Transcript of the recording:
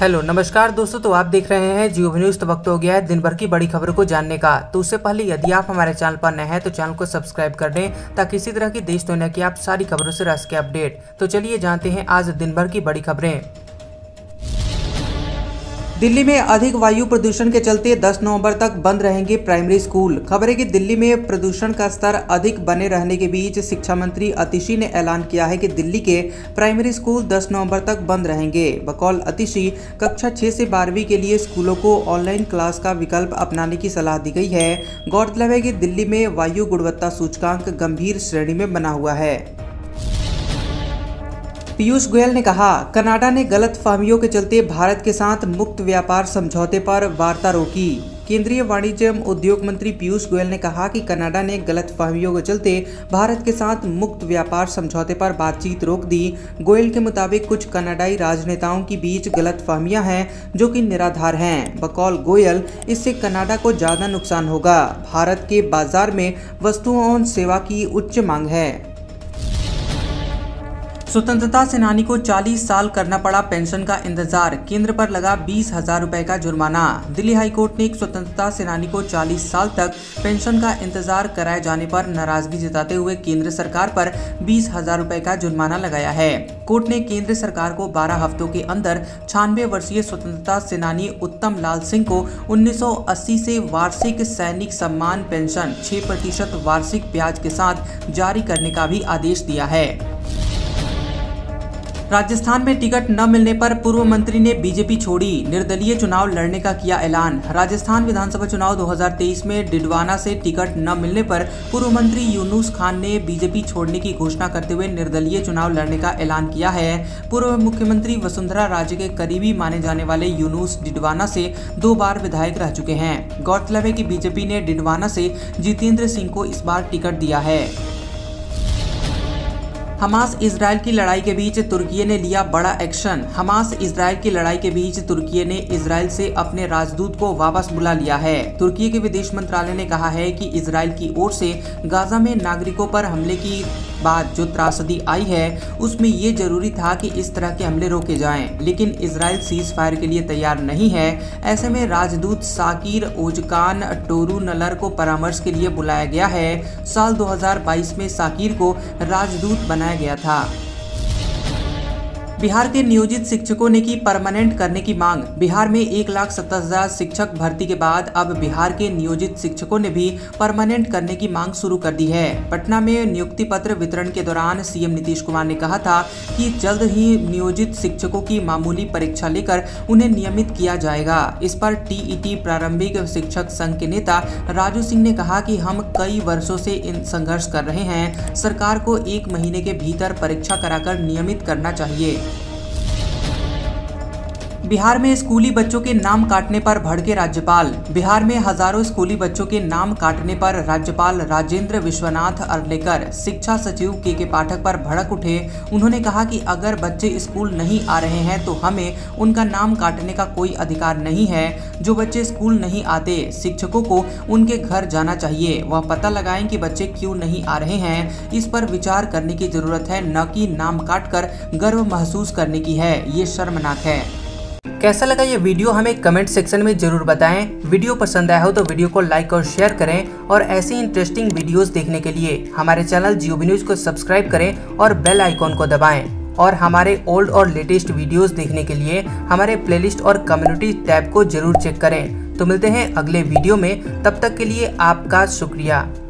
Hello नमस्कार दोस्तों, तो आप देख रहे हैं जियो न्यूज़। तो वक्त हो गया है दिन भर की बड़ी खबरों को जानने का। तो उससे पहले यदि आप हमारे चैनल पर नए हैं तो चैनल को सब्सक्राइब कर दें ताकि इसी तरह की देश दुनिया की आप सारी खबरों से रह सके अपडेट। तो चलिए जानते हैं आज दिन भर की बड़ी खबरें। दिल्ली में अधिक वायु प्रदूषण के चलते 10 नवंबर तक बंद रहेंगे प्राइमरी स्कूल। खबर है कि दिल्ली में प्रदूषण का स्तर अधिक बने रहने के बीच शिक्षा मंत्री अतिशी ने ऐलान किया है कि दिल्ली के प्राइमरी स्कूल 10 नवंबर तक बंद रहेंगे। बकौल अतिशी कक्षा 6 से 12वीं के लिए स्कूलों को ऑनलाइन क्लास का विकल्प अपनाने की सलाह दी गई है। गौरतलब है कि दिल्ली में वायु गुणवत्ता सूचकांक गंभीर श्रेणी में बना हुआ है। पीयूष गोयल ने कहा, कनाडा ने गलत फहमियों के चलते भारत के साथ मुक्त व्यापार समझौते पर वार्ता रोकी। केंद्रीय वाणिज्य एवं उद्योग मंत्री पीयूष गोयल ने कहा कि कनाडा ने गलत फहमियों के चलते भारत के साथ मुक्त व्यापार समझौते पर बातचीत रोक दी। गोयल के मुताबिक कुछ कनाडाई राजनेताओं के बीच गलत फहमियाँ हैं जो कि निराधार हैं। बकौल गोयल, इससे कनाडा को ज़्यादा नुकसान होगा। भारत के बाजार में वस्तुओं और सेवा की उच्च मांग है। स्वतंत्रता सेनानी को 40 साल करना पड़ा पेंशन का इंतजार, केंद्र पर लगा 20,000 रुपये का जुर्माना। दिल्ली हाईकोर्ट ने एक स्वतंत्रता सेनानी को 40 साल तक पेंशन का इंतजार कराए जाने पर नाराजगी जताते हुए केंद्र सरकार पर 20,000 रुपये का जुर्माना लगाया है। कोर्ट ने केंद्र सरकार को 12 हफ्तों के अंदर 96 वर्षीय स्वतंत्रता सेनानी उत्तम लाल सिंह को 1980 से वार्षिक सैनिक सम्मान पेंशन 6% वार्षिक ब्याज के साथ जारी करने का भी आदेश दिया है। राजस्थान में टिकट न मिलने पर पूर्व मंत्री ने बीजेपी छोड़ी, निर्दलीय चुनाव लड़ने का किया ऐलान। राजस्थान विधानसभा चुनाव 2023 में डिडवाना से टिकट न मिलने पर पूर्व मंत्री यूनुस खान ने बीजेपी छोड़ने की घोषणा करते हुए निर्दलीय चुनाव लड़ने का ऐलान किया है। पूर्व मुख्यमंत्री वसुंधरा राजे के करीबी माने जाने वाले यूनुस डिडवाना से 2 बार विधायक रह चुके हैं। गौरतलब है कि बीजेपी ने डिडवाना से जितेंद्र सिंह को इस बार टिकट दिया है। हमास इजराइल की लड़ाई के बीच तुर्की ने लिया बड़ा एक्शन। हमास इजराइल की लड़ाई के बीच तुर्की ने इजराइल से अपने राजदूत को वापस बुला लिया है। तुर्की के विदेश मंत्रालय ने कहा है कि इजराइल की ओर से गाजा में नागरिकों पर हमले की बाद जो त्रासदी आई है उसमें ये जरूरी था कि इस तरह के हमले रोके जाएं, लेकिन इजराइल सीज फायर के लिए तैयार नहीं है। ऐसे में राजदूत साकिर ओजकान टोरूनलर को परामर्श के लिए बुलाया गया है। साल 2022 में साकिर को राजदूत बनाया गया था। बिहार के नियोजित शिक्षकों ने की परमानेंट करने की मांग। बिहार में 1,70,000 शिक्षक भर्ती के बाद अब बिहार के नियोजित शिक्षकों ने भी परमानेंट करने की मांग शुरू कर दी है। पटना में नियुक्ति पत्र वितरण के दौरान सीएम नीतीश कुमार ने कहा था कि जल्द ही नियोजित शिक्षकों की मामूली परीक्षा लेकर उन्हें नियमित किया जाएगा। इस पर टीईटी प्रारंभिक शिक्षक संघ के नेता राजू सिंह ने कहा कि हम कई वर्षों से संघर्ष कर रहे हैं, सरकार को 1 महीने के भीतर परीक्षा कराकर नियमित करना चाहिए। बिहार में स्कूली बच्चों के नाम काटने पर भड़के राज्यपाल। बिहार में हजारों स्कूली बच्चों के नाम काटने पर राज्यपाल राजेंद्र विश्वनाथ अर्लेकर शिक्षा सचिव के पाठक पर भड़क उठे। उन्होंने कहा कि अगर बच्चे स्कूल नहीं आ रहे हैं तो हमें उनका नाम काटने का कोई अधिकार नहीं है। जो बच्चे स्कूल नहीं आते शिक्षकों को उनके घर जाना चाहिए, वह पता लगाएं कि बच्चे क्यों नहीं आ रहे हैं। इस पर विचार करने की जरूरत है, न कि नाम काटकर गर्व महसूस करने की है। ये शर्मनाक है। कैसा लगा ये वीडियो हमें कमेंट सेक्शन में जरूर बताएं। वीडियो पसंद आया हो तो वीडियो को लाइक और शेयर करें और ऐसी इंटरेस्टिंग वीडियोस देखने के लिए हमारे चैनल GOV News को सब्सक्राइब करें और बेल आइकॉन को दबाएं। और हमारे ओल्ड और लेटेस्ट वीडियोस देखने के लिए हमारे प्लेलिस्ट और कम्युनिटी टैब को जरूर चेक करें। तो मिलते हैं अगले वीडियो में, तब तक के लिए आपका शुक्रिया।